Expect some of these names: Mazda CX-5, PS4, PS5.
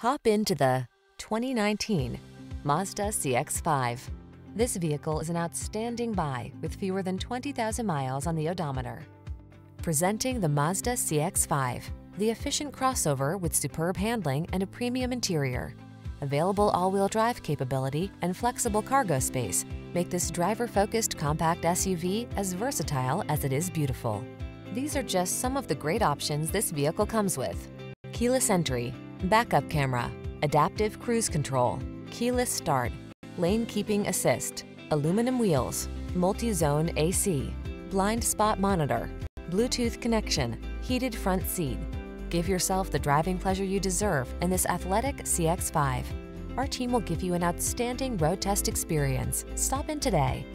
Hop into the 2019 Mazda CX-5. This vehicle is an outstanding buy with fewer than 20,000 miles on the odometer. Presenting the Mazda CX-5, the efficient crossover with superb handling and a premium interior. Available all-wheel drive capability and flexible cargo space make this driver-focused compact SUV as versatile as it is beautiful. These are just some of the great options this vehicle comes with: keyless entry, backup camera, adaptive cruise control, keyless start, lane keeping assist, aluminum wheels, multi-zone AC, blind spot monitor, Bluetooth connection, heated front seat. Give yourself the driving pleasure you deserve in this athletic CX-5. Our team will give you an outstanding road test experience. Stop in today.